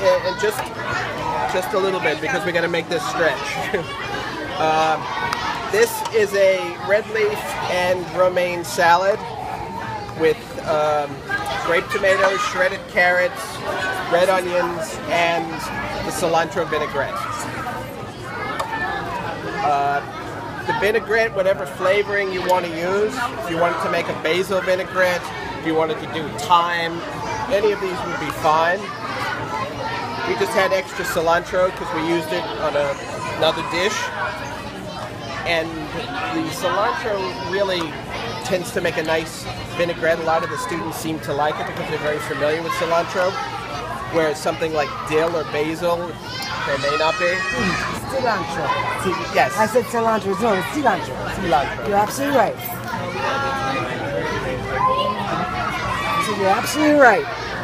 and just a little bit because we got to make this stretch. This is a red leaf and romaine salad with grape tomatoes, shredded carrots, red onions, and the cilantro vinaigrette. The vinaigrette, whatever flavoring you want to use, if you wanted to make a basil vinaigrette, if you wanted to do thyme, any of these would be fine. We just had extra cilantro because we used it on another dish. And the cilantro really tends to make a nice vinaigrette. A lot of the students seem to like it because they're very familiar with cilantro, whereas something like dill or basil, they may not be. Cilantro. Yes. I said cilantro. It's not, it's cilantro. Cilantro. You're absolutely right. So you're absolutely right.